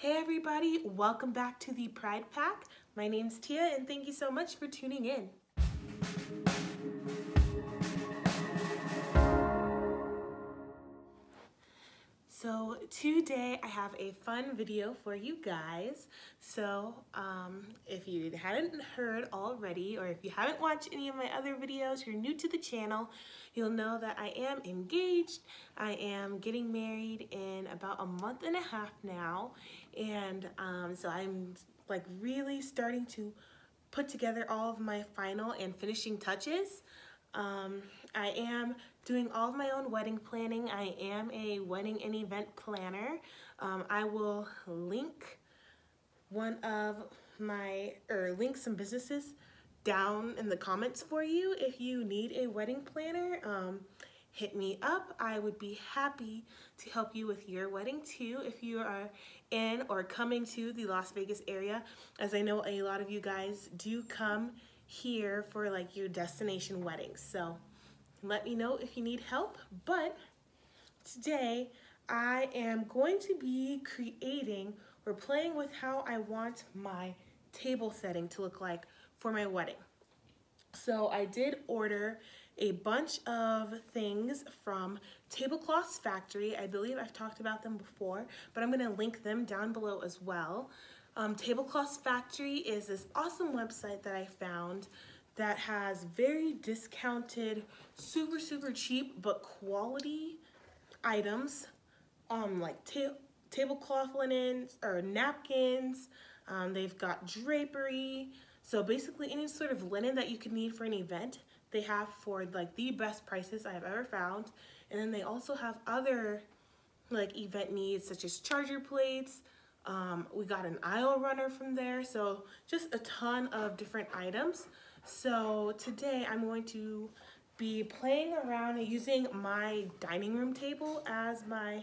Hey everybody, welcome back to The Pride Pack. My name's Tia and thank you so much for tuning in. So today I have a fun video for you guys. So if you hadn't heard already, or if you haven't watched any of my other videos, you're new to the channel, you'll know that I am engaged. I am getting married in about a month and a half now. And so I'm like really starting to put together all of my final and finishing touches. I am doing all of my own wedding planning. I am a wedding and event planner. I will link link some businesses down in the comments for you. If you need a wedding planner, hit me up. I would be happy to help you with your wedding too if you are in or coming to the Las Vegas area, as I know a lot of you guys do come here for like your destination weddings. So let me know if you need help. But today I am going to be creating or playing with how I want my table setting to look like for my wedding. So I did order a bunch of things from Tablecloths Factory. I believe I've talked about them before, but I'm gonna link them down below as well. Tablecloths Factory is this awesome website that I found that has very discounted, super, super cheap, but quality items, like tablecloth linens or napkins. They've got drapery. So basically any sort of linen that you could need for an event, they have for like the best prices I've ever found. And then they also have other like event needs such as charger plates. We got an aisle runner from there, so just a ton of different items. So today I'm going to be playing around and using my dining room table as my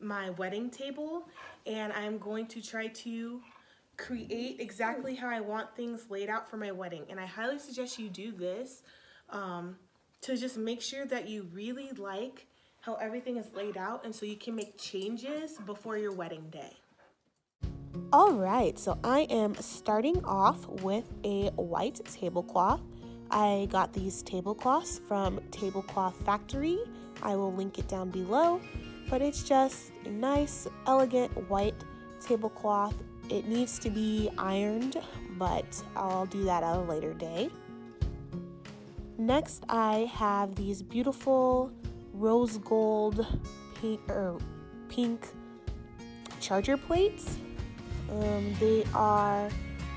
my wedding table, and I'm going to try to create exactly how I want things laid out for my wedding. And I highly suggest you do this to just make sure that you really like how everything is laid out, and so you can make changes before your wedding day. All right, so I am starting off with a white tablecloth. I got these tablecloths from Tablecloth Factory. I will link it down below, but it's just a nice, elegant white tablecloth. It needs to be ironed, but I'll do that at a later day. Next, I have these beautiful rose gold pink charger plates. They are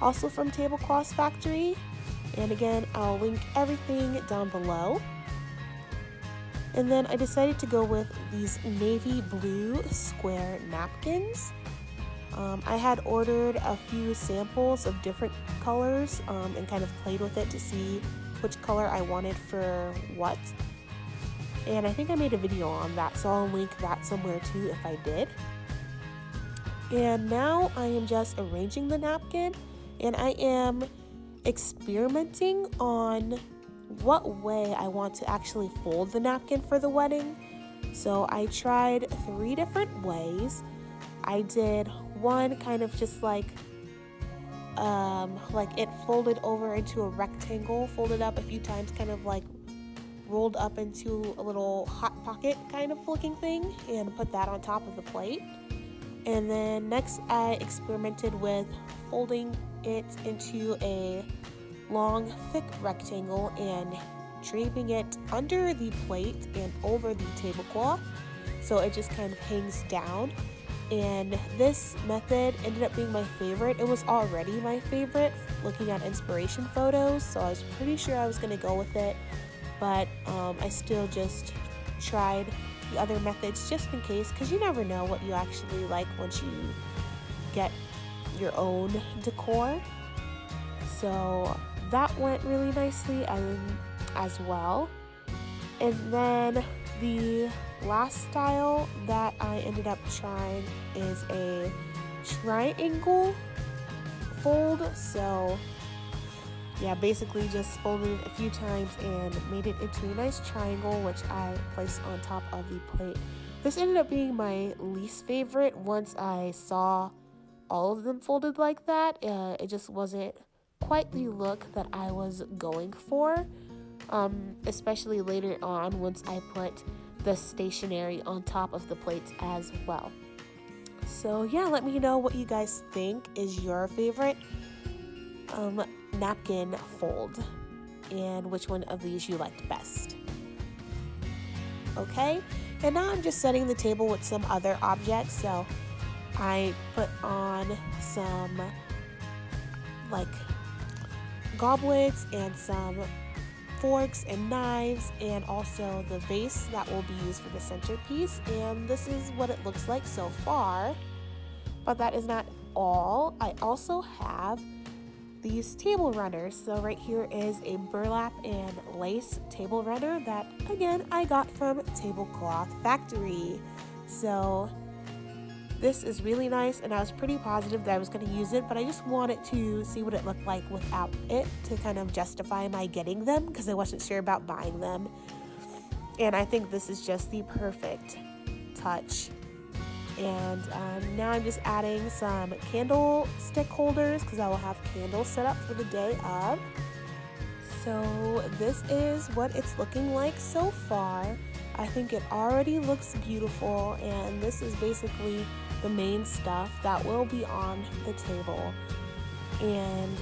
also from Tablecloths Factory, and again I'll link everything down below. And then I decided to go with these navy blue square napkins. I had ordered a few samples of different colors and kind of played with it to see which color I wanted for what. And I think I made a video on that, so I'll link that somewhere too if I did. And now I am just arranging the napkin, and I am experimenting on what way I want to actually fold the napkin for the wedding. So I tried 3 different ways. I did one kind of just like it folded over into a rectangle, folded up a few times, kind of like rolled up into a little hot pocket kind of looking thing, and put that on top of the plate. And then next I experimented with folding it into a long thick rectangle and draping it under the plate and over the tablecloth, so it just kind of hangs down. And this method ended up being my favorite. It was already my favorite looking at inspiration photos, so I was pretty sure I was going to go with it. But I still just tried the other methods just in case, because you never know what you actually like once you get your own decor. So that went really nicely as well. And then the last style that I ended up trying is a triangle fold. So yeah, basically just folded it a few times and made it into a nice triangle, which I placed on top of the plate This ended up being my least favorite once I saw all of them folded like that. It just wasn't quite the look that I was going for, especially later on once I put the stationery on top of the plates as well. So yeah, let me know what you guys think is your favorite napkin fold and which one of these you liked best. Okay, and now I'm just setting the table with some other objects. So I put on some like goblets and some forks and knives, and also the vase that will be used for the centerpiece. And this is what it looks like so far, but that is not all. I also have these table runners. So right here is a burlap and lace table runner that, again, I got from Tablecloth Factory. So this is really nice, and I was pretty positive that I was going to use it, but I just wanted to see what it looked like without it to kind of justify my getting them, because I wasn't sure about buying them. And I think this is just the perfect touch. And now I'm just adding some candlestick holders because I will have candles set up for the day of. So this is what it's looking like so far. I think it already looks beautiful, and this is basically the main stuff that will be on the table. And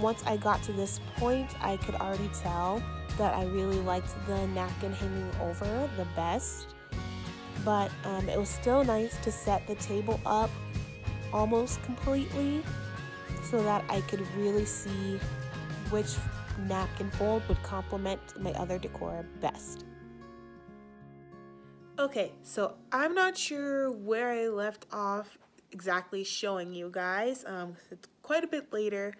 once I got to this point, I could already tell that I really liked the napkin hanging over the best. But it was still nice to set the table up almost completely so that I could really see which napkin fold would complement my other decor best. Okay, so I'm not sure where I left off exactly showing you guys. It's quite a bit later,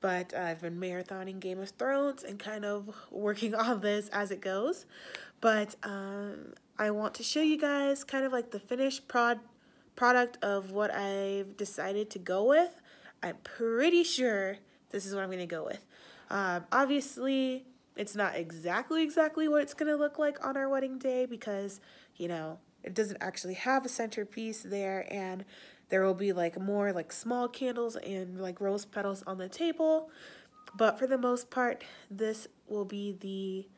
but I've been marathoning Game of Thrones and kind of working on this as it goes. But I want to show you guys kind of like the finished product of what I've decided to go with. I'm pretty sure this is what I'm going to go with. Obviously, it's not exactly what it's going to look like on our wedding day because, you know, it doesn't actually have a centerpiece there, and there will be like more like small candles and like rose petals on the table. But for the most part, this will be the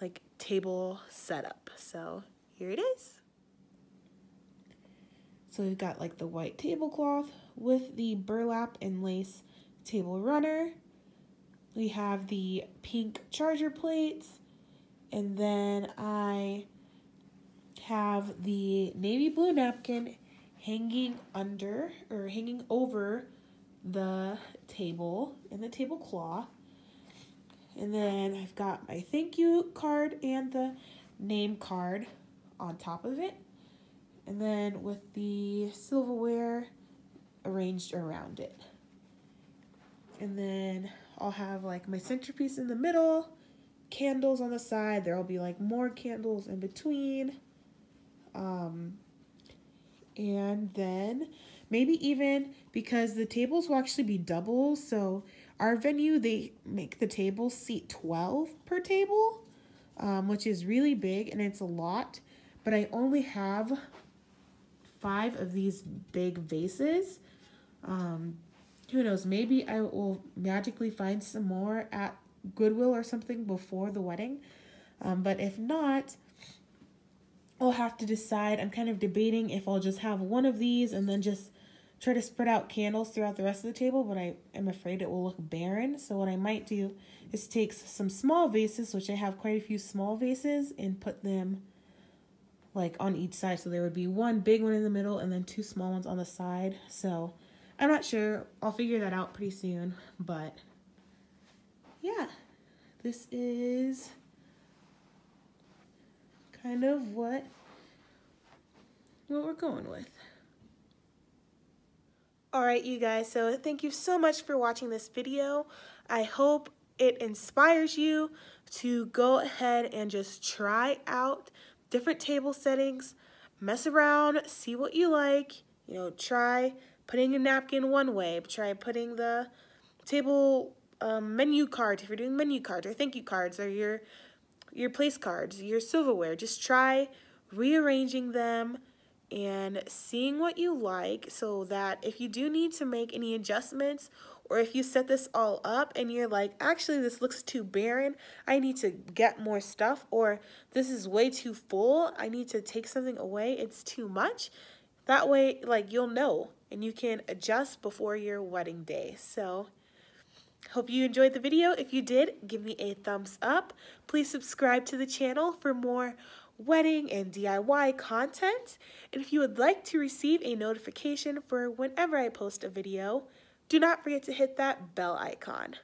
like table setup. So here it is. So we've got like the white tablecloth with the burlap and lace table runner. We have the pink charger plates, and then I have the navy blue napkin hanging under or hanging over the table and the tablecloth. And then I've got my thank you card and the name card on top of it, and then with the silverware arranged around it. And then I'll have like my centerpiece in the middle, candles on the side. There will be like more candles in between, and then maybe even, because the tables will actually be double, so our venue, they make the table seat 12 per table, which is really big and it's a lot. But I only have 5 of these big vases. Who knows, maybe I will magically find some more at Goodwill or something before the wedding. But if not, I'll have to decide. I'm kind of debating if I'll just have one of these and then just try to spread out candles throughout the rest of the table, but I am afraid it will look barren. So what I might do is take some small vases, which I have quite a few small vases, and put them like on each side. So there would be one big one in the middle and then 2 small ones on the side. So I'm not sure. I'll figure that out pretty soon. But yeah, this is kind of what we're going with. Alright you guys, so thank you so much for watching this video. I hope it inspires you to go ahead and just try out different table settings, mess around, see what you like. You know, try putting a napkin one way, try putting the table menu card, if you're doing menu cards, or thank you cards, or your place cards, your silverware. Just try rearranging them and seeing what you like, so that if you do need to make any adjustments, or if you set this all up and you're like, actually this looks too barren, I need to get more stuff, or this is way too full, I need to take something away, it's too much. That way, like, you'll know and you can adjust before your wedding day. So hope you enjoyed the video. If you did, give me a thumbs up. Please subscribe to the channel for more wedding and DIY content. And if you would like to receive a notification for whenever I post a video, do not forget to hit that bell icon.